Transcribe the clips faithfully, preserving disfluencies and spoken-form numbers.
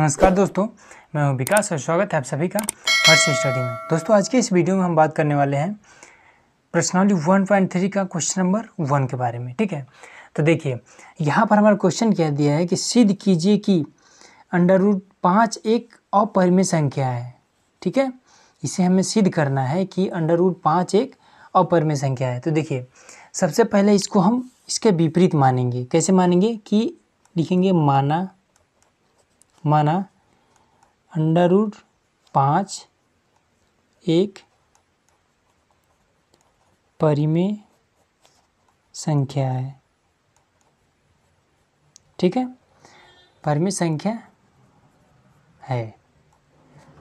नमस्कार दोस्तों, मैं हूं विकास और स्वागत है आप सभी का हर्ष स्टडी में। दोस्तों आज के इस वीडियो में हम बात करने वाले हैं प्रश्नावली वन पॉइंट थ्री का क्वेश्चन नंबर वन के बारे में। ठीक है, तो देखिए यहाँ पर हमारा क्वेश्चन क्या दिया है कि सिद्ध कीजिए कि अंडर रूट पाँच एक अपरिमेय संख्या है। ठीक है, इसे हमें सिद्ध करना है कि अंडर रूट पाँच एक अपरिमेय संख्या है। तो देखिए सबसे पहले इसको हम इसके विपरीत मानेंगे। कैसे मानेंगे कि लिखेंगे माना माना अंडर रूट पाँच एक परिमेय संख्या है। ठीक है, परिमेय संख्या है।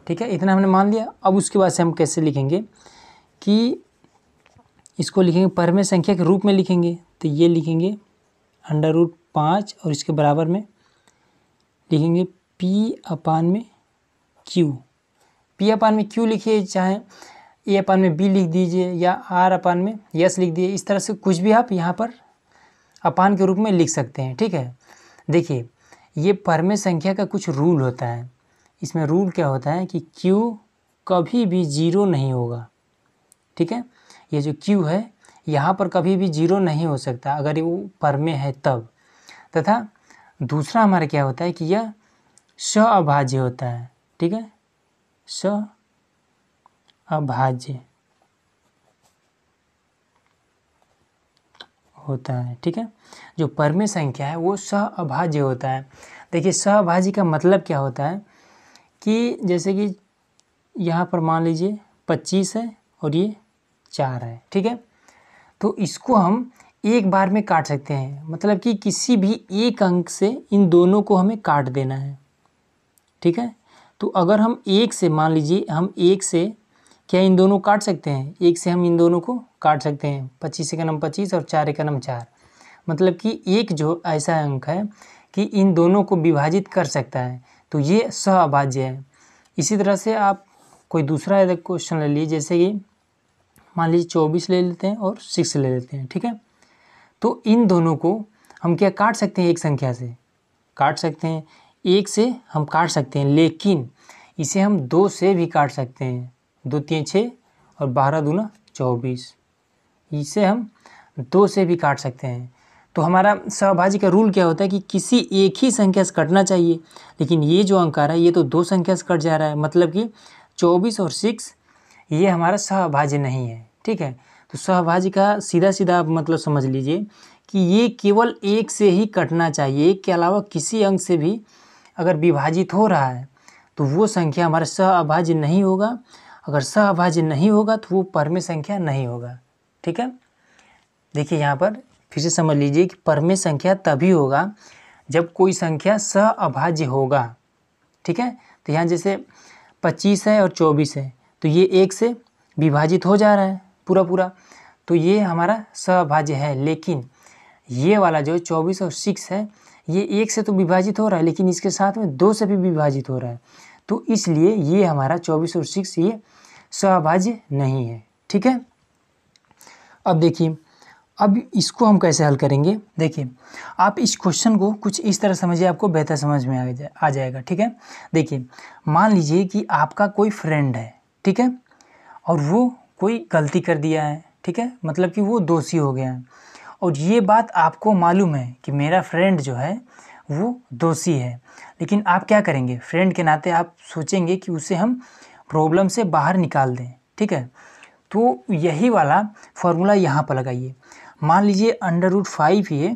ठीक है, इतना हमने मान लिया। अब उसके बाद से हम कैसे लिखेंगे कि इसको लिखेंगे परिमेय संख्या के रूप में लिखेंगे, तो ये लिखेंगे अंडर रूट पाँच और इसके बराबर में लिखेंगे पी अपान में क्यू। पी अपान में क्यू लिखिए, चाहे ए अपान में बी लिख दीजिए या आर अपान में यस लिख दीजिए। इस तरह से कुछ भी आप यहाँ पर अपान के रूप में लिख सकते हैं। ठीक है, देखिए ये परिमेय संख्या का कुछ रूल होता है। इसमें रूल क्या होता है कि क्यू कभी भी जीरो नहीं होगा। ठीक है, ये जो क्यू है यहाँ पर कभी भी जीरो नहीं हो सकता अगर वो परिमेय है तब। तथा दूसरा हमारा क्या होता है कि यह स्व अभाज्य होता है। ठीक है, स्व अभाज्य होता है। ठीक है, जो परिमेय संख्या है वो स्व अभाज्य होता है। देखिए स्व अभाज्य का मतलब क्या होता है कि जैसे कि यहाँ पर मान लीजिए पच्चीस है और ये चार है। ठीक है, तो इसको हम एक बार में काट सकते हैं, मतलब कि किसी भी एक अंक से इन दोनों को हमें काट देना है। ठीक है, तो अगर हम एक से मान लीजिए हम एक से क्या इन दोनों काट सकते हैं, एक से हम इन दोनों को काट सकते हैं। पच्चीस का नम पच्चीस और चार का नम चार, मतलब कि एक जो ऐसा अंक है कि इन दोनों को विभाजित कर सकता है, तो ये स्व अभाज्य है। इसी तरह से आप कोई दूसरा क्वेश्चन ले लीजिए, जैसे कि मान लीजिए चौबीस ले लेते हैं और सिक्स ले लेते हैं। ठीक है, तो इन दोनों को हम क्या काट सकते हैं, एक संख्या से काट सकते हैं, एक से हम काट सकते हैं, लेकिन इसे हम दो से भी काट सकते हैं। दो तीन छः और बारह दूना चौबीस, इसे हम दो से भी काट सकते हैं। तो हमारा स्व अभाज्य का रूल क्या होता है कि किसी एक ही संख्या से कटना चाहिए, लेकिन ये जो अंक आ रहा है ये तो दो संख्या से कट जा रहा है, मतलब कि चौबीस और सिक्स ये हमारा स्व अभाज्य नहीं है। ठीक है, तो स्व अभाज्य का सीधा सीधा आप मतलब समझ लीजिए कि ये केवल एक से ही कटना चाहिए, एक के अलावा किसी अंक से भी अगर विभाजित हो रहा है तो वो संख्या हमारा स्व अभाज्य नहीं होगा। अगर स्व अभाज्य नहीं होगा तो वो परिमेय संख्या नहीं होगा। ठीक है, देखिए यहाँ पर फिर से समझ लीजिए कि परिमेय संख्या तभी होगा जब कोई संख्या स्व अभाज्य होगा। ठीक है, तो यहाँ जैसे पच्चीस है और चौबीस है, तो ये एक से विभाजित हो जा रहा है पूरा पूरा, तो ये हमारा स्व अभाज्य है। लेकिन ये वाला जो चौबीस और सिक्स है ये एक से तो विभाजित हो रहा है, लेकिन इसके साथ में दो से भी विभाजित हो रहा है, तो इसलिए ये हमारा चौबीस और सिक्स ये स्व अभाज्य नहीं है। ठीक है, अब देखिए अब इसको हम कैसे हल करेंगे। देखिए आप इस क्वेश्चन को कुछ इस तरह समझिए, आपको बेहतर समझ में आ जाए आ जाएगा। ठीक है, देखिए मान लीजिए कि आपका कोई फ्रेंड है। ठीक है, और वो कोई गलती कर दिया है। ठीक है, मतलब कि वो दोषी हो गया है, और ये बात आपको मालूम है कि मेरा फ्रेंड जो है वो दोषी है, लेकिन आप क्या करेंगे, फ्रेंड के नाते आप सोचेंगे कि उसे हम प्रॉब्लम से बाहर निकाल दें। ठीक है, तो यही वाला फॉर्मूला यहाँ पर लगाइए। मान लीजिए अंडर रूट फाइव ये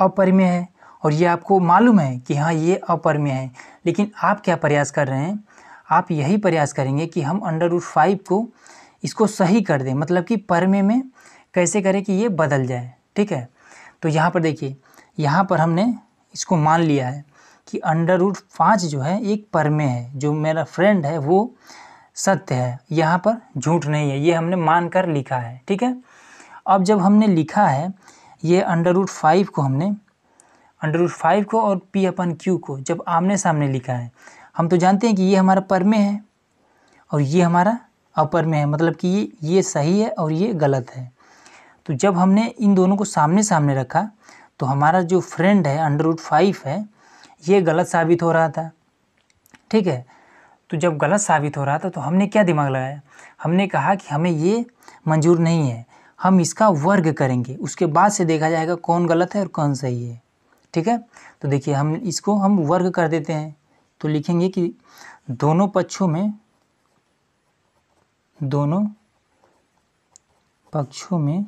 अपरिमेय है और ये आपको मालूम है कि हाँ ये अपरिमेय है, लेकिन आप क्या प्रयास कर रहे हैं, आप यही प्रयास करेंगे कि हम अंडर रूट फाइव को इसको सही कर दें, मतलब कि परिमेय में कैसे करें कि ये बदल जाए। ठीक है, तो यहाँ पर देखिए यहाँ पर हमने इसको मान लिया है कि अंडर रूट पाँच जो है एक परिमेय है, जो मेरा फ्रेंड है वो सत्य है, यहाँ पर झूठ नहीं है, ये हमने मान कर लिखा है। ठीक है, अब जब हमने लिखा है ये अंडर रूट फाइव को, हमने अंडर रूट फाइव को और पी अपन क्यू को जब आमने सामने लिखा है, हम तो जानते हैं कि ये हमारा परिमेय है और ये हमारा अपरिमेय है, मतलब कि ये ये सही है और ये गलत है। तो जब हमने इन दोनों को सामने सामने रखा तो हमारा जो फ्रेंड है अंडर रूट फाइव है ये गलत साबित हो रहा था, ठीक है। तो जब गलत साबित हो रहा था तो हमने क्या दिमाग लगाया, हमने कहा कि हमें ये मंजूर नहीं है, हम इसका वर्ग करेंगे, उसके बाद से देखा जाएगा कौन गलत है और कौन सही है। ठीक है, तो देखिए हम इसको हम वर्ग कर देते हैं तो लिखेंगे कि दोनों पक्षों में दोनों पक्षों में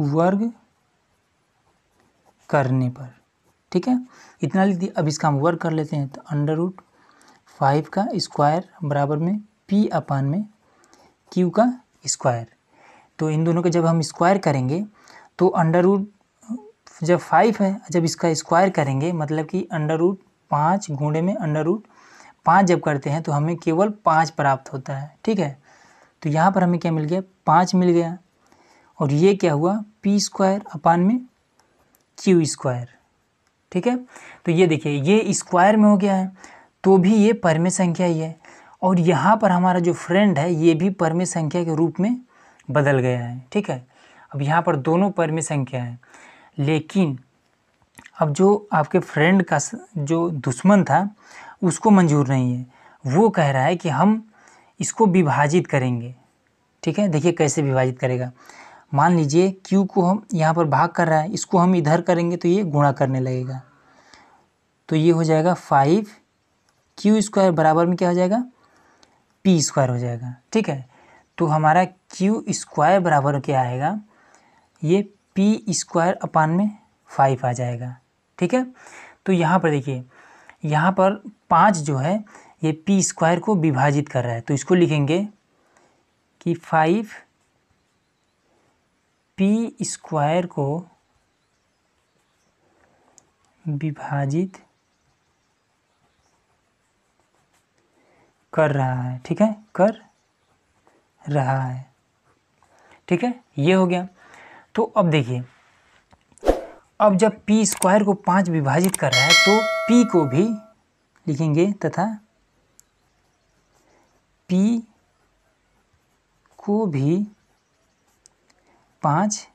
वर्ग करने पर, ठीक है, इतना लिख दिया। अब इसका हम वर्ग कर लेते हैं तो अंडर रूट फाइव का स्क्वायर बराबर में पी अपान में क्यू का स्क्वायर। तो इन दोनों का जब हम स्क्वायर करेंगे तो अंडर रूट जब फाइव है, जब इसका स्क्वायर करेंगे मतलब कि अंडर रूट पाँच गुणे में अंडर रूट पाँच जब करते हैं तो हमें केवल पाँच प्राप्त होता है। ठीक है, तो यहाँ पर हमें क्या मिल गया, पाँच मिल गया। और ये क्या हुआ, पी स्क्वायर अपान में क्यू स्क्वायर। ठीक है, तो ये देखिए ये स्क्वायर में हो गया है तो भी ये परिमेय संख्या ही है, और यहाँ पर हमारा जो फ्रेंड है ये भी परिमेय संख्या के रूप में बदल गया है। ठीक है, अब यहाँ पर दोनों परिमेय संख्या है, लेकिन अब जो आपके फ्रेंड का जो दुश्मन था उसको मंजूर नहीं है, वो कह रहा है कि हम इसको विभाजित करेंगे। ठीक है, देखिए कैसे विभाजित करेगा। मान लीजिए Q को हम यहाँ पर भाग कर रहा है, इसको हम इधर करेंगे तो ये गुणा करने लगेगा, तो ये हो जाएगा फाइव क्यू स्क्वायर बराबर में क्या हो जाएगा, पी स्क्वायर हो जाएगा। ठीक है, तो हमारा Q स्क्वायर बराबर क्या आएगा, ये पी स्क्वायर अपान में फाइव आ जाएगा। ठीक है, तो यहाँ पर देखिए यहाँ पर पाँच जो है ये पी स्क्वायर को विभाजित कर रहा है, तो इसको लिखेंगे कि फाइव पी स्क्वायर को विभाजित कर रहा है। ठीक है, कर रहा है। ठीक है, ये हो गया। तो अब देखिए अब जब पी स्क्वायर को पाँच विभाजित कर रहा है तो पी को भी लिखेंगे तथा पी को भी पाँच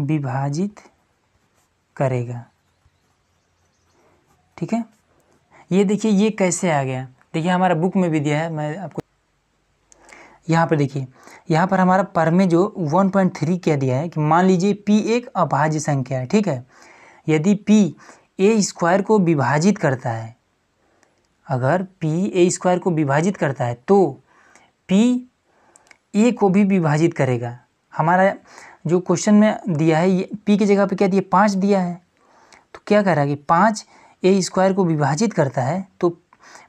विभाजित करेगा। ठीक है, ये देखिए ये कैसे आ गया, देखिए हमारा बुक में भी दिया है, मैं आपको यहाँ पर देखिए यहाँ पर हमारा पर में जो वन पॉइंट थ्री क्या दिया है कि मान लीजिए P एक अभाज्य संख्या है। ठीक है, यदि P ए स्क्वायर को विभाजित करता है, अगर P ए स्क्वायर को विभाजित करता है तो P ए को भी विभाजित करेगा। हमारा जो क्वेश्चन में दिया है ये पी की जगह पे क्या दिया, पाँच दिया है, तो क्या कह रहा है कि पाँच ए स्क्वायर को विभाजित करता है तो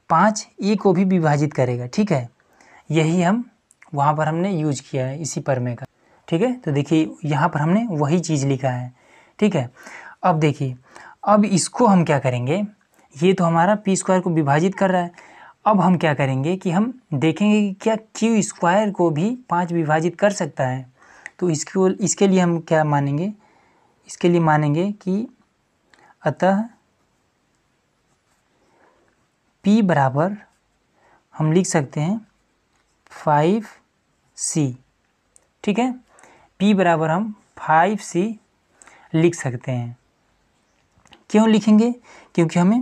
पाँच ए को भी विभाजित करेगा। ठीक है, यही हम वहाँ पर हमने यूज किया है इसी प्रमेय का। ठीक है, तो देखिए यहाँ पर हमने वही चीज़ लिखा है। ठीक है, अब देखिए अब इसको हम क्या करेंगे, ये तो हमारा पी स्क्वायर को विभाजित कर रहा है, अब हम क्या करेंगे कि हम देखेंगे कि क्या क्यू स्क्वायर को भी पाँच विभाजित कर सकता है। तो इसको इसके लिए हम क्या मानेंगे, इसके लिए मानेंगे कि अतः P बराबर हम लिख सकते हैं फाइव सी। ठीक है, P बराबर हम फाइव सी लिख सकते हैं। क्यों लिखेंगे, क्योंकि हमें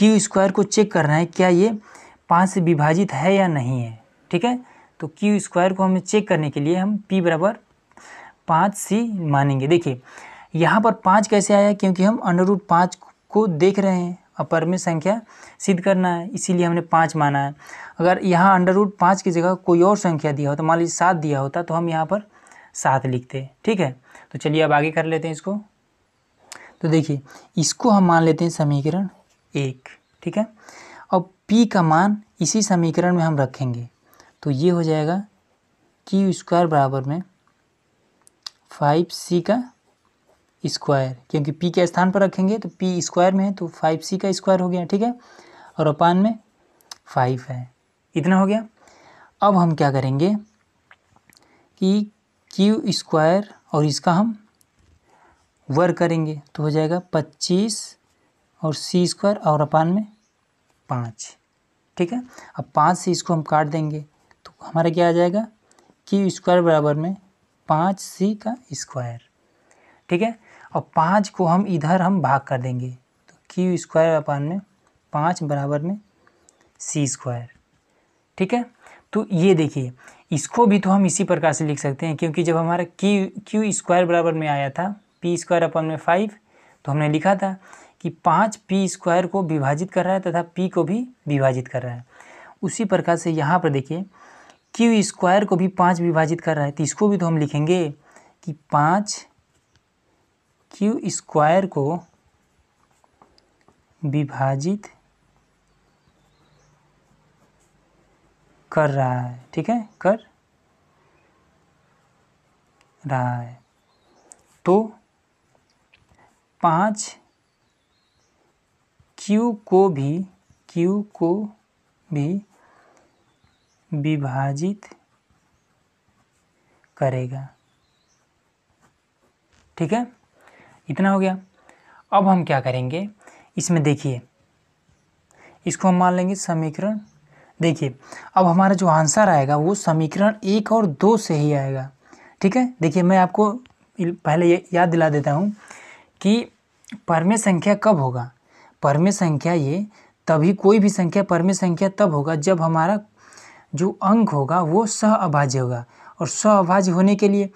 Q स्क्वायर को चेक करना है क्या ये पाँच से विभाजित है या नहीं है। ठीक है, तो क्यू स्क्वायर को हमें चेक करने के लिए हम पी बराबर पाँच सी मानेंगे। देखिए यहाँ पर पाँच कैसे आया, क्योंकि हम अंडर रूट पाँच को देख रहे हैं, अपरिमेय संख्या सिद्ध करना है, इसीलिए हमने पाँच माना है। अगर यहाँ अंडर रूट पाँच की जगह कोई और संख्या दिया होता, मान लीजिए सात दिया होता, तो हम यहाँ पर सात लिखते। ठीक है, तो चलिए अब आगे कर लेते हैं इसको। तो देखिए इसको हम मान लेते हैं समीकरण एक। ठीक है, अब P का मान इसी समीकरण में हम रखेंगे, तो ये हो जाएगा Q स्क्वायर बराबर में फाइव सी का स्क्वायर, क्योंकि P के स्थान पर रखेंगे तो P स्क्वायर में है तो फाइव सी का स्क्वायर हो गया। ठीक है, और अपान में फाइव है, इतना हो गया। अब हम क्या करेंगे कि Q स्क्वायर और इसका हम वर्ग करेंगे, तो हो जाएगा पच्चीस और सी स्क्वायर और अपान में पाँच। ठीक है, अब पाँच से इसको हम काट देंगे तो हमारा क्या आ जाएगा, क्यू स्क्वायर बराबर में पाँच सी का स्क्वायर। ठीक है, और पाँच को हम इधर हम भाग कर देंगे तो क्यू स्क्वायर अपान में पाँच बराबर में सी स्क्वायर। ठीक है, तो ये देखिए इसको भी तो हम इसी प्रकार से लिख सकते हैं, क्योंकि जब हमारा क्यू क्यू स्क्वायर बराबर में आया था पी स्क्वायर अपान में फाइव, तो हमने लिखा था कि पाँच पी स्क्वायर को विभाजित कर रहा है तथा पी को भी विभाजित कर रहा है। उसी प्रकार से यहाँ पर देखिए क्यू स्क्वायर को भी पाँच विभाजित कर रहा है, तो इसको भी तो हम लिखेंगे कि पाँच क्यू स्क्वायर को विभाजित कर रहा है। ठीक है, कर रहा है, तो पाँच क्यू को भी क्यू को भी विभाजित करेगा। ठीक है, इतना हो गया। अब हम क्या करेंगे इसमें, देखिए इसको हम मान लेंगे समीकरण। देखिए अब हमारा जो आंसर आएगा वो समीकरण एक और दो से ही आएगा। ठीक है, देखिए मैं आपको पहले ये याद दिला देता हूँ कि परमेय संख्या कब होगा। परमेय संख्या ये तभी, कोई भी संख्या परमेय संख्या तब होगा जब हमारा जो अंक होगा वो सहअभाज्य होगा, और सहअभाज्य होने के लिए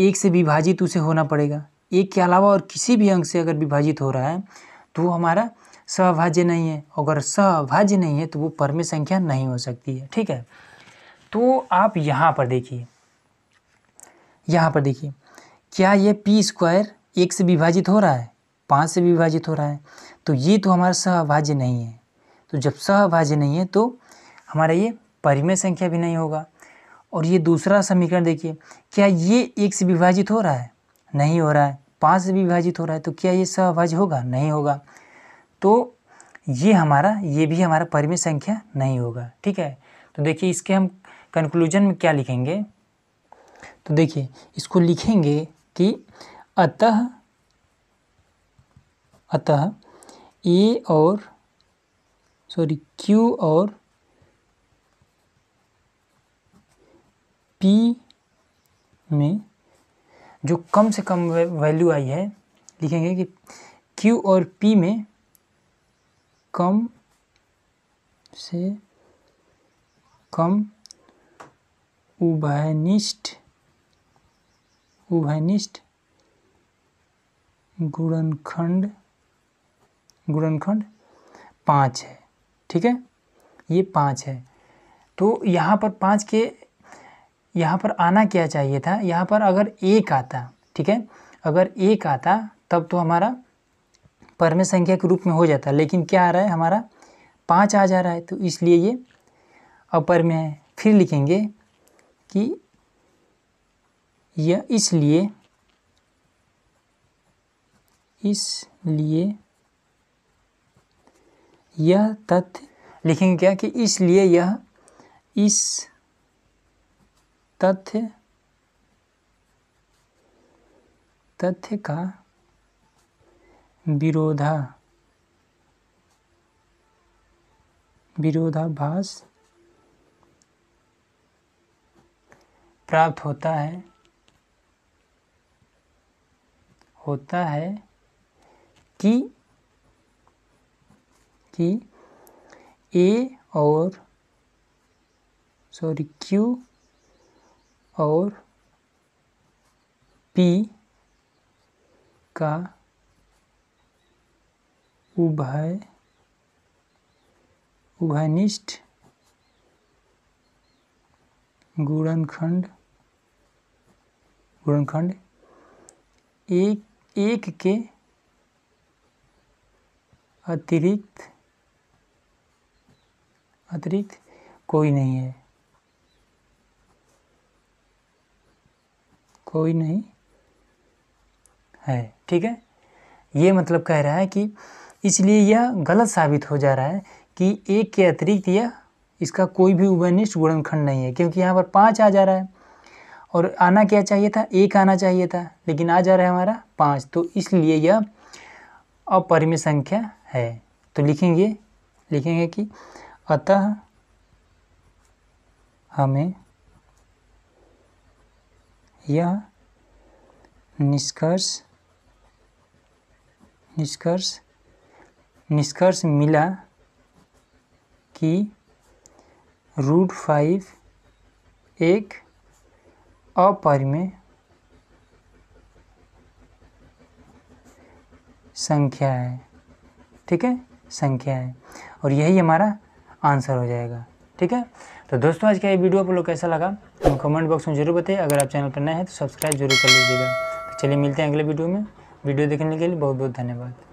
एक से विभाजित उसे होना पड़ेगा। एक के अलावा और किसी भी अंक से अगर विभाजित हो रहा है तो वो हमारा सहअभाज्य नहीं है, अगर सहअभाज्य नहीं है तो वो परमेय संख्या नहीं हो सकती है। ठीक है, तो आप यहाँ पर देखिए, यहाँ पर देखिए क्या ये पी स्क्वायर एक से विभाजित हो रहा है, पाँच से विभाजित हो रहा है, तो ये तो हमारा सहअभाज्य नहीं है। तो जब सहअभाज्य नहीं है तो हमारा ये परिमेय संख्या भी नहीं होगा। और ये दूसरा समीकरण देखिए, क्या ये एक से विभाजित हो रहा है, नहीं हो रहा है, पाँच से विभाजित हो रहा है, तो क्या ये सहअभाज्य होगा, नहीं होगा, तो ये हमारा ये भी हमारा परिमेय संख्या नहीं होगा। ठीक है, तो देखिए इसके हम कंक्लूजन में क्या लिखेंगे, तो देखिए इसको लिखेंगे कि अतः अतः ए और सॉरी क्यू और पी में जो कम से कम वैल्यू आई है, लिखेंगे कि क्यू और पी में कम से कम उभयनिष्ठ उभयनिष्ठ गुणनखंड गुणनखंड पाँच है। ठीक है, ये पाँच है, तो यहाँ पर पाँच के यहाँ पर आना क्या चाहिए था, यहाँ पर अगर एक आता, ठीक है, अगर एक आता तब तो हमारा परमेय संख्या के रूप में हो जाता, लेकिन क्या आ रहा है हमारा पाँच आ जा रहा है, तो इसलिए ये अपरमेय है। फिर लिखेंगे कि यह इसलिए इसलिए यह तथ्य, लिखेंगे क्या कि इसलिए यह इस तथ्य तथ्य का विरोधा विरोधाभास प्राप्त होता है होता है कि कि ए और सॉरी क्यू और पी का उभय उभयनिष्ठ गुणनखंड गुणनखंड एक एक के अतिरिक्त अतिरिक्त कोई नहीं है कोई नहीं है। ठीक है, ये मतलब कह रहा है कि इसलिए यह गलत साबित हो जा रहा है कि एक के अतिरिक्त यह इसका कोई भी उभयनिष्ठ गुणनखंड नहीं है, क्योंकि यहाँ पर पाँच आ जा रहा है और आना क्या चाहिए था, एक आना चाहिए था, लेकिन आ जा रहा है हमारा पाँच, तो इसलिए यह अपरिमेय संख्या है। तो लिखेंगे लिखेंगे कि अतः हमें यह निष्कर्ष निष्कर्ष निष्कर्ष मिला कि रूट फाइव एक अपरिमेय संख्या है, ठीक है, संख्या है, और यही हमारा आंसर हो जाएगा। ठीक है, तो दोस्तों आज का ये वीडियो आप लोग कैसा लगा हम कमेंट बॉक्स में जरूर बताइए। अगर आप चैनल पर नए हैं तो सब्सक्राइब जरूर कर लीजिएगा। तो चलिए मिलते हैं अगले वीडियो में। वीडियो देखने के लिए बहुत बहुत धन्यवाद।